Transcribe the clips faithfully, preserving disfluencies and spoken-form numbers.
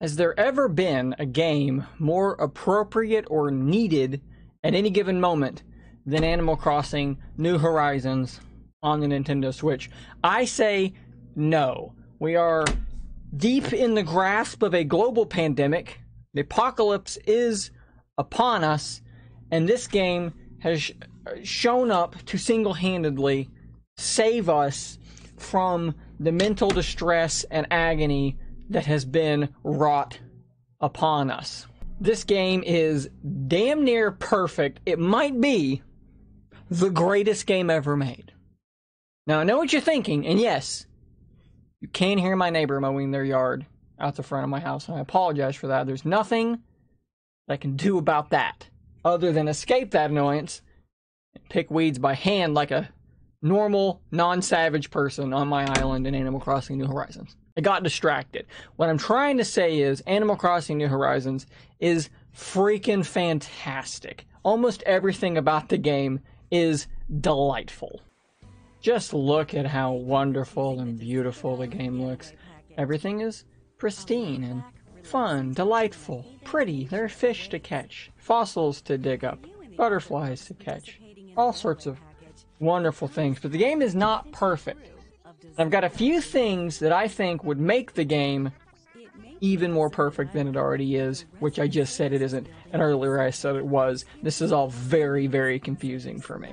Has there ever been a game more appropriate or needed at any given moment than Animal Crossing New Horizons on the Nintendo Switch? I say no. We are deep in the grasp of a global pandemic. The apocalypse is upon us, and this game has sh- shown up to single-handedly save us from the mental distress and agony that has been wrought upon us. This game is damn near perfect. It might be the greatest game ever made. Now, I know what you're thinking, and yes, you can hear my neighbor mowing their yard out the front of my house, and I apologize for that. There's nothing I can do about that other than escape that annoyance and pick weeds by hand like a normal, non-savage person on my island in Animal Crossing New Horizons. I got distracted. What I'm trying to say is Animal Crossing New Horizons is freaking fantastic. Almost everything about the game is delightful. Just look at how wonderful and beautiful the game looks. Everything is pristine and fun, delightful, pretty. There are fish to catch, fossils to dig up, butterflies to catch, all sorts of wonderful things. But the game is not perfect. I've got a few things that I think would make the game even more perfect than it already is, which I just said it isn't, and earlier I said it was. This is all very, very confusing for me.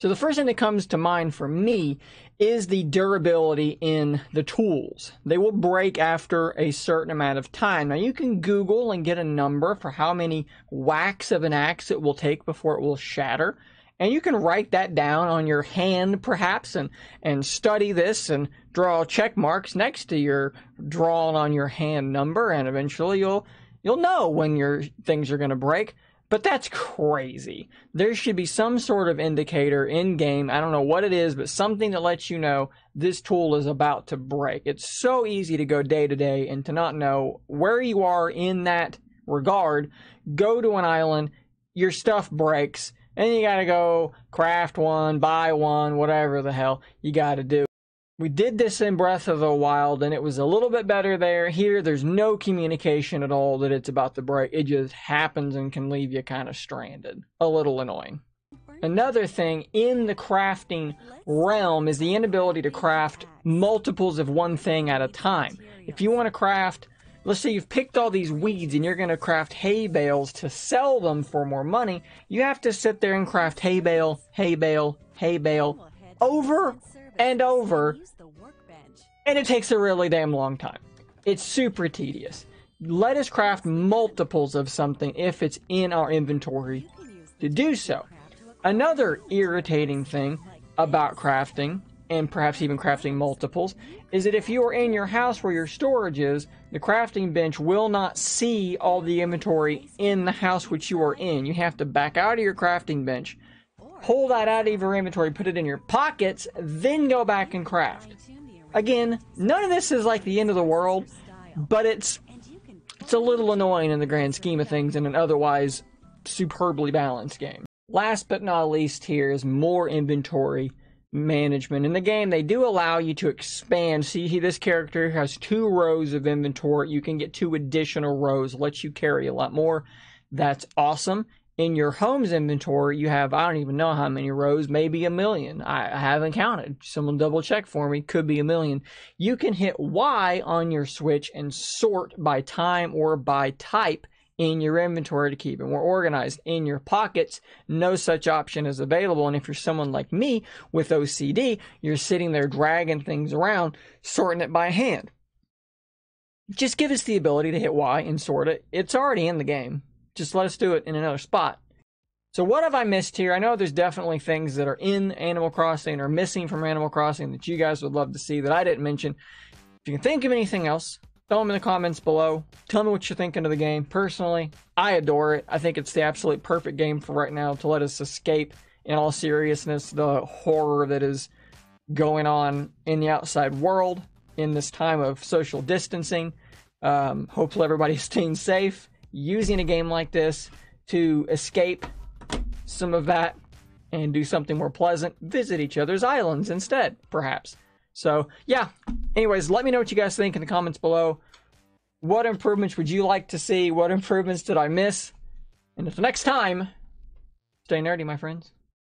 So the first thing that comes to mind for me is the durability in the tools. They will break after a certain amount of time. Now you can Google and get a number for how many whacks of an axe it will take before it will shatter. And you can write that down on your hand, perhaps, and, and study this and draw check marks next to your drawn on your hand number, and eventually you'll you'll know when your things are going to break. But that's crazy. There should be some sort of indicator in game. I don't know what it is, but something that lets you know this tool is about to break. It's so easy to go day to day and to not know where you are in that regard. Go to an island, your stuff breaks. And you gotta go craft one, buy one, whatever the hell you gotta do. We did this in Breath of the Wild, and it was a little bit better there. Here, there's no communication at all that it's about to break. It just happens and can leave you kind of stranded. A little annoying. Another thing in the crafting realm is the inability to craft multiples of one thing at a time. If you want to craft, let's say you've picked all these weeds and you're going to craft hay bales to sell them for more money. You have to sit there and craft hay bale, hay bale, hay bale over and over. And it takes a really damn long time. It's super tedious. Let us craft multiples of something if it's in our inventory to do so. Another irritating thing about crafting, and perhaps even crafting multiples, is that if you are in your house where your storage is, the crafting bench will not see all the inventory in the house which you are in. You have to back out of your crafting bench, pull that out of your inventory, put it in your pockets, then go back and craft. Again, none of this is like the end of the world, but it's, it's a little annoying in the grand scheme of things in an otherwise superbly balanced game. Last but not least here is more inventory management. In the game, they do allow you to expand. See, this character has two rows of inventory. You can get two additional rows, lets you carry a lot more. That's awesome. In your home's inventory, you have, I don't even know how many rows, maybe a million. I, I haven't counted. Someone double check for me. Could be a million. You can hit Y on your Switch and sort by time or by type in your inventory to keep it more organized. In your pockets, no such option is available. And if you're someone like me with O C D, you're sitting there dragging things around, sorting it by hand. Just give us the ability to hit Y and sort it. It's already in the game. Just let us do it in another spot. So what have I missed here? I know there's definitely things that are in Animal Crossing or missing from Animal Crossing that you guys would love to see that I didn't mention. If you can think of anything else, throw them in the comments below. Tell me what you're thinking of the game. Personally, I adore it. I think it's the absolute perfect game for right now to let us escape, in all seriousness, the horror that is going on in the outside world in this time of social distancing. Um, hopefully everybody's staying safe, using a game like this to escape some of that and do something more pleasant. Visit each other's islands instead, perhaps. So, yeah. Anyways, let me know what you guys think in the comments below. what improvements would you like to see? What improvements did I miss? And until next time, stay nerdy, my friends.